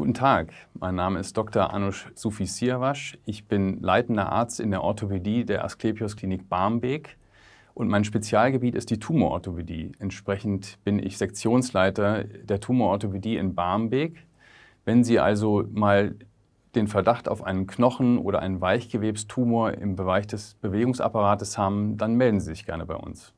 Guten Tag, mein Name ist Dr. Anusch Sufi-Siavach. Ich bin leitender Arzt in der Orthopädie der Asklepios Klinik Barmbek und mein Spezialgebiet ist die Tumororthopädie. Entsprechend bin ich Sektionsleiter der Tumororthopädie in Barmbek. Wenn Sie also mal den Verdacht auf einen Knochen- oder einen Weichgewebstumor im Bereich des Bewegungsapparates haben, dann melden Sie sich gerne bei uns.